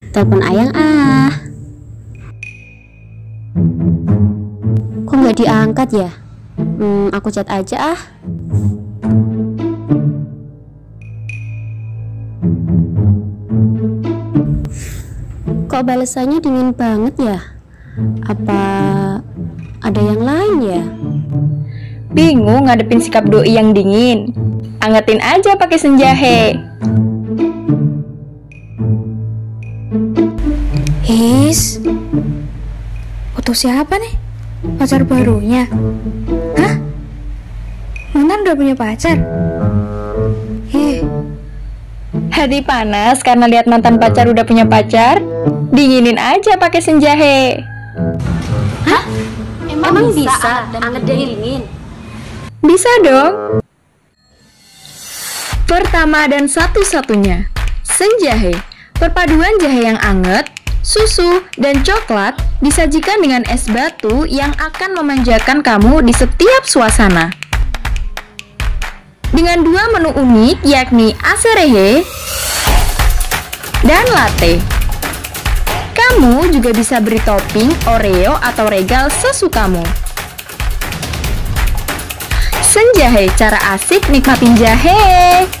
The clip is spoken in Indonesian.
Telepon ayang ah. Kok nggak diangkat ya? Aku chat aja ah. Kok balasannya dingin banget ya? Apa ada yang lain ya? Bingung ngadepin sikap doi yang dingin. Angetin aja pakai Senjahe. Is, foto siapa nih? Pacar barunya? Hah? Mantan udah punya pacar? Hih. Hati panas karena lihat mantan pacar udah punya pacar. Dinginin aja pakai Senjahe. Hah? Emang bisa anget dan dingin? Bisa dong. Pertama dan satu-satunya, Senjahe. Perpaduan jahe yang anget, susu, dan coklat disajikan dengan es batu yang akan memanjakan kamu di setiap suasana. Dengan dua menu unik yakni aserehe dan latte. Kamu juga bisa beri topping Oreo atau regal sesukamu. Senjahe, cara asik nikmatin jahe.